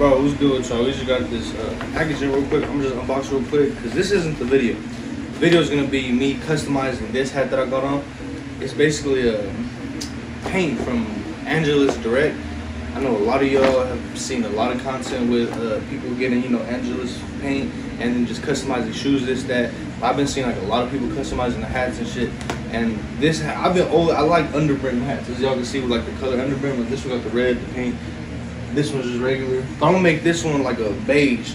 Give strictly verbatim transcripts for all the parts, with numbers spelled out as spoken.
Bro, what's good? So we just got this uh, packaging real quick. I'm just unboxing real quick because this isn't the video. The video is gonna be me customizing this hat that I got on. It's basically a paint from Angelus Direct. I know a lot of y'all have seen a lot of content with uh, people getting, you know, Angelus paint and then just customizing shoes, this, that. I've been seeing like a lot of people customizing the hats and shit. And this hat, I've been old. I like underbrim hats, as y'all can see with like the color underbrim. With this one, got the red, the paint. This one's just regular. But I'm gonna make this one like a beige.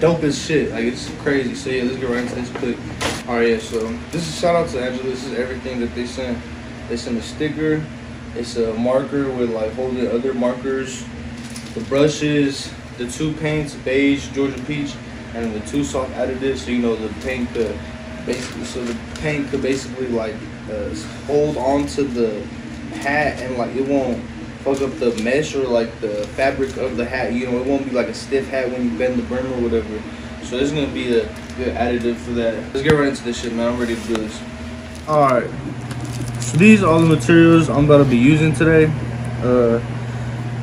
Dope as shit. Like, it's crazy. So yeah, let's get right into this quick. Alright, yeah, so this is shout out to Angelus. This is everything that they sent. They sent a sticker. It's a marker with like holding other markers. The brushes, the two paints, beige, Georgia peach, and the two soft additives. So you know the paint could basically so the paint could basically like uh, hold onto the hat and like it won't fuck up the mesh or like the fabric of the hat, you know. It won't be like a stiff hat when you bend the brim or whatever. So this is gonna be a good additive for that. Let's get right into this shit, man. I'm ready to do this. All right, so these are all the materials I'm about to be using today. Uh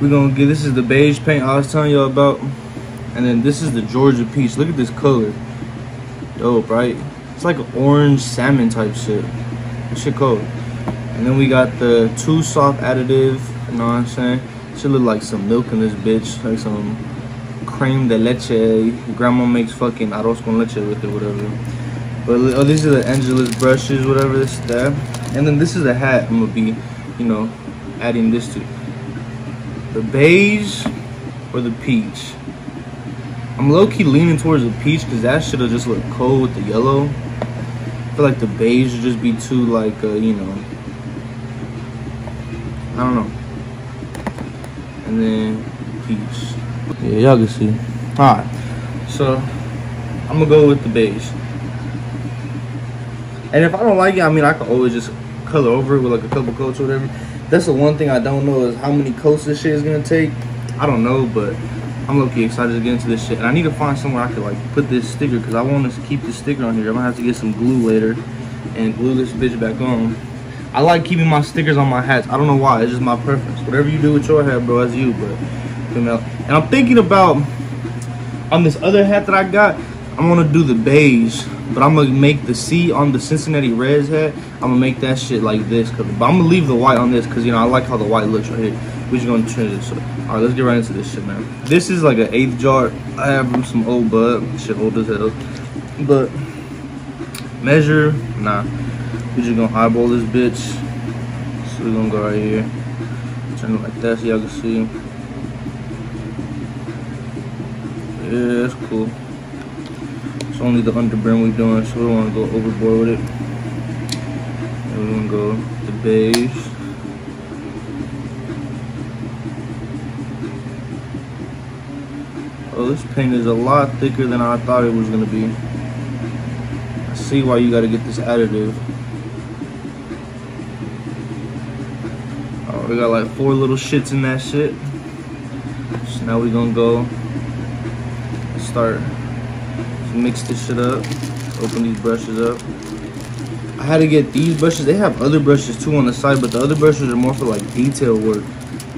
we're gonna get, this is the beige paint I was telling y'all about, and then this is the Georgia peach. Look at this color. Dope, right? It's like an orange salmon type shit. This shit cold. And then we got the two soft additive. You know what I'm saying? Should look like some milk in this bitch, like some creme de leche. Grandma makes fucking arroz con leche with it, whatever. But oh, these are the Angelus brushes, whatever this that. And then this is the hat I'm gonna be, you know, adding this to. The beige or the peach? I'm low key leaning towards the peach because that shit'll just look cold with the yellow. I feel like the beige would just be too like, uh, you know, I don't know. And then peach. Yeah, y'all can see. Alright, so I'm gonna go with the beige. And if I don't like it, I mean, I can always just color over it with like a couple coats or whatever. That's the one thing I don't know is how many coats this shit is gonna take. I don't know, but I'm low-key excited to get into this shit. And I need to find somewhere I could like put this sticker because I want to keep this sticker on here. I'm gonna have to get some glue later and glue this bitch back on. I like keeping my stickers on my hats. I don't know why. It's just my preference. Whatever you do with your hat, bro, that's you. But you know. And I'm thinking about on this other hat that I got. I'm gonna do the beige, but I'm gonna make the C on the Cincinnati Reds hat. I'm gonna make that shit like this. Cause, but I'm gonna leave the white on this because you know I like how the white looks right here. We're just gonna change it. So, all right, let's get right into this shit, man. This is like an eighth jar. I have from some old bud. Shit old as hell. But measure, nah. We're just gonna eyeball this bitch. So we're gonna go right here. Turn it like that so y'all can see. Yeah, that's cool. It's only the underbrim we're doing, so we don't wanna go overboard with it. And we're gonna go the beige. Oh, this paint is a lot thicker than I thought it was gonna be. I see why you gotta get this additive. We got like four little shits in that shit. So now we're gonna go start mix this shit up. Open these brushes up. I had to get these brushes. They have other brushes too on the side, but the other brushes are more for like detail work.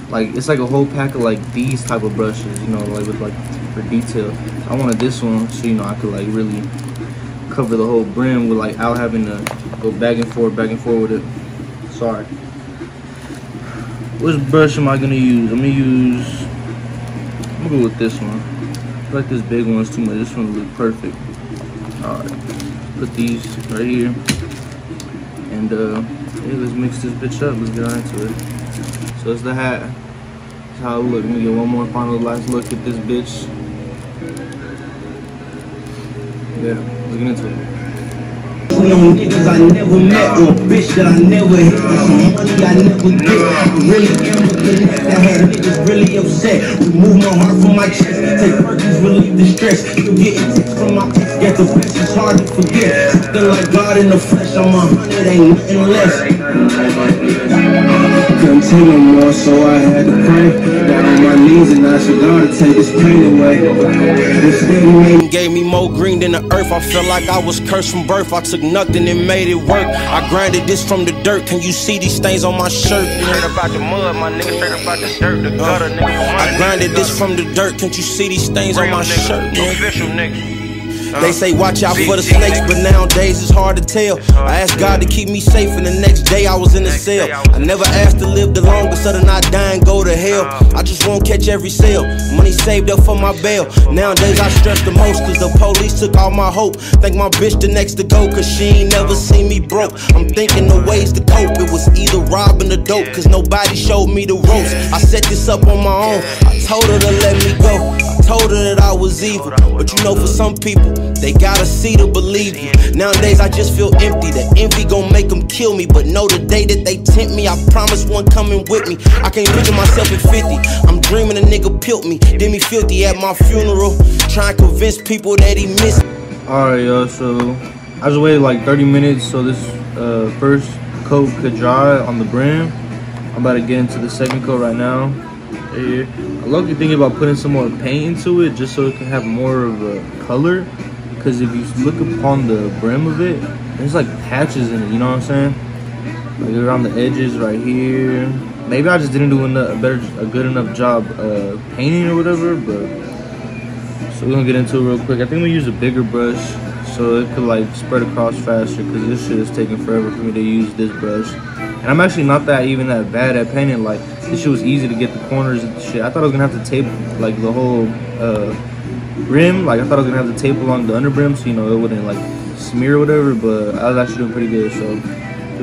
Like it's like a whole pack of like these type of brushes, you know, like with like for detail. I wanted this one so you know I could like really cover the whole brim with like out having to go back and forth, back and forth with it. Sorry. Which brush am I gonna use? I'm gonna use, I'm gonna go with this one. I feel like this big one's too much. This one looks perfect. All right, put these right here. And uh, yeah, let's mix this bitch up. Let's get on into it. So it's the hat. That's how it looks. Let me get one more final last look at this bitch. Yeah, let's get into it. No niggas I never met or bitch that I never hit, some money I never get. Really am with the niggas that had niggas really upset. Remove my heart from my chest, take purchase, relieve the stress. You getting tips from my ex, get the best, it's hard to forget. Something like God in the flesh, I'm a hundred, ain't nothing less. couldn't take no more, so I had to pray. Down on my knees and I asked God to take this pain away. This thing gave me more green than the earth. I felt like I was cursed from birth. I took nothing and made it work. I grinded this from the dirt. Can you see these stains on my shirt? Straight about the mud, my nigga. Straight about the dirt, the gutter, nigga. I grinded this from the dirt. Can't you see these stains on my shirt, nigga? Official nigga. They say watch out for the snakes, but nowadays it's hard to tell. I asked God to keep me safe, and the next day I was in a cell. I never asked to live the longest, so then I die and go to hell. I just won't catch every sale, money saved up for my bail. Nowadays I stress the most, cause the police took all my hope. Think my bitch the next to go, cause she ain't never seen me broke. I'm thinking the ways to cope, it was either robbing the dope, cause nobody showed me the ropes. I set this up on my own, I told her to let me go. I told her that I was evil, but you know for some people, they gotta see to believe you. Nowadays I just feel empty. The envy gon' make them kill me. But know the day that they tempt me, I promise one coming with me. I can't picture myself at fifty. I'm dreaming a nigga pilt me, did me filthy at my funeral, trying to convince people that he missed. Alright y'all, so I just waited like thirty minutes so this uh, first coat could dry on the brim. I'm about to get into the second coat right now. Right here. I love you thinking about putting some more paint into it just so it can have more of a color. Because if you look upon the brim of it, there's like patches in it, you know what I'm saying? Like around the edges right here. Maybe I just didn't do a, better, a good enough job uh, painting or whatever, but... So we're gonna get into it real quick. I think we use a bigger brush so it could like spread across faster because this shit is taking forever for me to use this brush. And I'm actually not that even that bad at painting. Like this shit was easy to get the corners and shit. I thought I was gonna have to tape like the whole... Uh, rim, like I thought I was gonna have to tape along the underbrim so you know it wouldn't like smear or whatever, but I was actually doing pretty good. So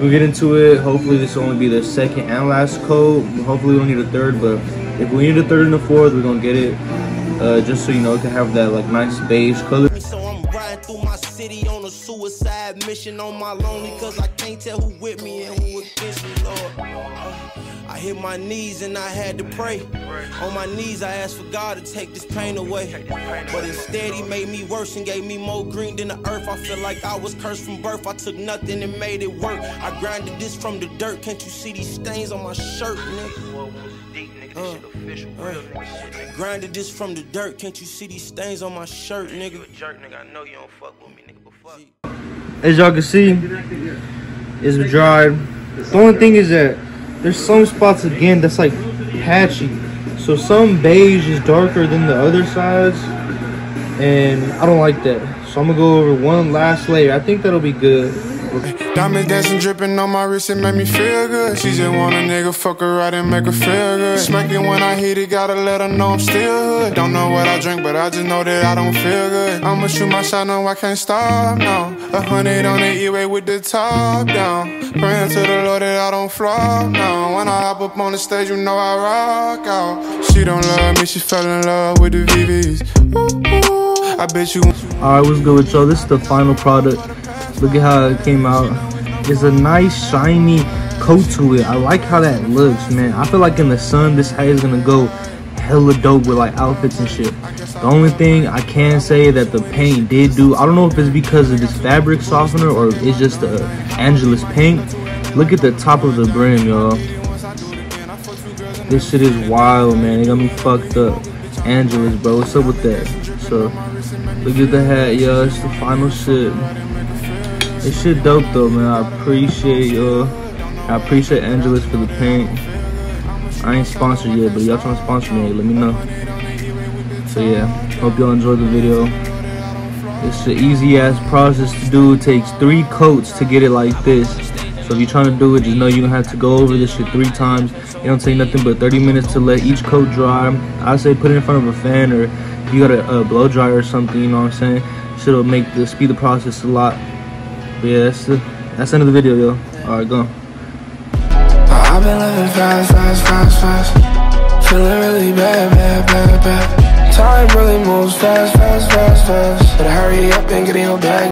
we'll get into it. Hopefully this will only be the second and last coat. Hopefully we'll need a third, but if we need a third and a fourth, we're gonna get it uh just so you know it can have that like nice beige color. So I'm riding through my city on a suicide mission on my lonely, cause I can't tell who with me and who against me, Lord. I hit my knees and I had to pray. On my knees I asked for God to take this pain away. But instead he made me worse and gave me more green than the earth. I feel like I was cursed from birth. I took nothing and made it work. I grinded this from the dirt. Can't you see these stains on my shirt, nigga? Uh, uh, grinded this from the dirt. Can't you see these stains on my shirt, nigga? As y'all can see, it's dried. The only thing is that there's some spots again that's like patchy, so some beige is darker than the other sides and I don't like that, so I'm gonna go over one last layer. I think that'll be good. Diamonds dancing, dripping on my wrist, it made me feel good. She just want a nigga, fuck her right and make her feel good. Smacking when I hit it, gotta let her know I'm still hood. Don't know what I drink, but I just know that I don't feel good. I'ma shoot my shot, no, I can't stop, no. A hundred on the E-way with the top down. Praying to the Lord that I don't flop, no. When I hop up on the stage, you know I rock out. She don't love me, she fell in love with the V Vs. Ooh, ooh, I bet you. Alright, what's good with y'all? This is the final product. Look at how it came out. It's a nice shiny coat to it. I like how that looks, man. I feel like in the sun this hat is gonna go hella dope with like outfits and shit. The only thing I can say that the paint did do, I don't know if it's because of this fabric softener or if it's just the Angelus paint. Look at the top of the brim, y'all. This shit is wild, man. It got me fucked up. Angelus, bro, what's up with that? So look at the hat, y'all. It's the final shit. This shit dope though, man. I appreciate y'all. I appreciate Angelus for the paint. I ain't sponsored yet, but y'all trying to sponsor me, let me know. So yeah, hope y'all enjoyed the video. It's an easy ass process to do. It takes three coats to get it like this. So if you're trying to do it, just know you're gonna have to go over this shit three times. It don't take nothing but thirty minutes to let each coat dry. I say put it in front of a fan, or you got a, a blow dryer or something, you know what I'm saying? Shit'll make the speed the process a lot. But yeah, that's the, that's the end of the video, yo. Alright, go. I've been living fast, fast, fast, fast. Feeling really bad, bad, bad, bad. Time really moves fast, fast, fast, fast. But hurry up and get in your bag.